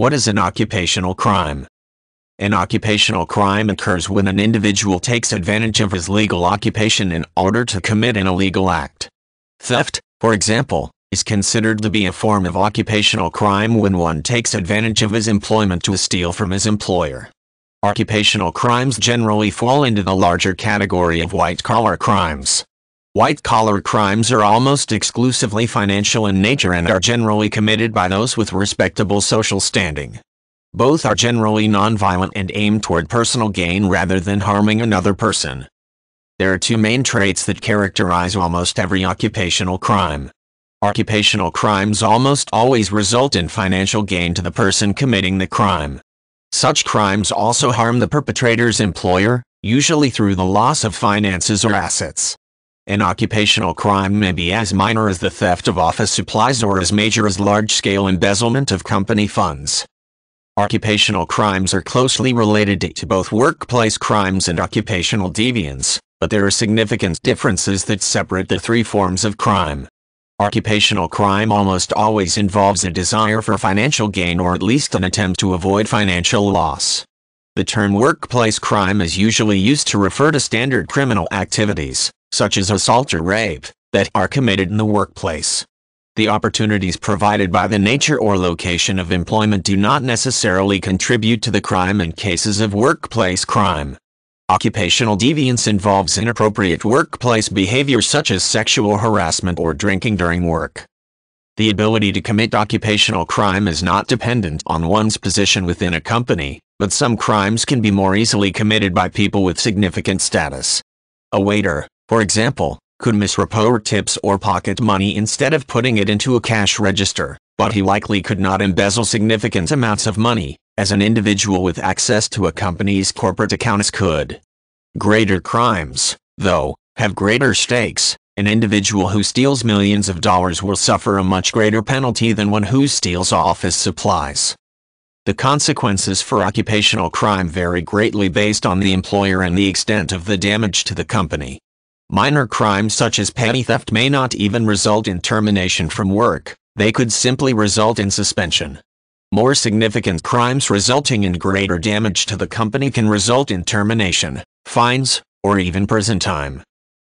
What is an occupational crime? An occupational crime occurs when an individual takes advantage of his legal occupation in order to commit an illegal act. Theft, for example, is considered to be a form of occupational crime when one takes advantage of his employment to steal from his employer. Occupational crimes generally fall into the larger category of white-collar crimes. White-collar crimes are almost exclusively financial in nature and are generally committed by those with respectable social standing. Both are generally nonviolent and aim toward personal gain rather than harming another person. There are two main traits that characterize almost every occupational crime. Occupational crimes almost always result in financial gain to the person committing the crime. Such crimes also harm the perpetrator's employer, usually through the loss of finances or assets. An occupational crime may be as minor as the theft of office supplies or as major as large-scale embezzlement of company funds. Occupational crimes are closely related to both workplace crimes and occupational deviance, but there are significant differences that separate the three forms of crime. Occupational crime almost always involves a desire for financial gain or at least an attempt to avoid financial loss. The term workplace crime is usually used to refer to standard criminal activities, such as assault or rape, that are committed in the workplace. The opportunities provided by the nature or location of employment do not necessarily contribute to the crime in cases of workplace crime. Occupational deviance involves inappropriate workplace behavior such as sexual harassment or drinking during work. The ability to commit occupational crime is not dependent on one's position within a company, but some crimes can be more easily committed by people with significant status. A waiter, for example, could misreport tips or pocket money instead of putting it into a cash register, but he likely could not embezzle significant amounts of money, as an individual with access to a company's corporate accounts could. Greater crimes, though, have greater stakes. An individual who steals millions of dollars will suffer a much greater penalty than one who steals office supplies. The consequences for occupational crime vary greatly based on the employer and the extent of the damage to the company. Minor crimes such as petty theft may not even result in termination from work, they could simply result in suspension. More significant crimes resulting in greater damage to the company can result in termination, fines, or even prison time.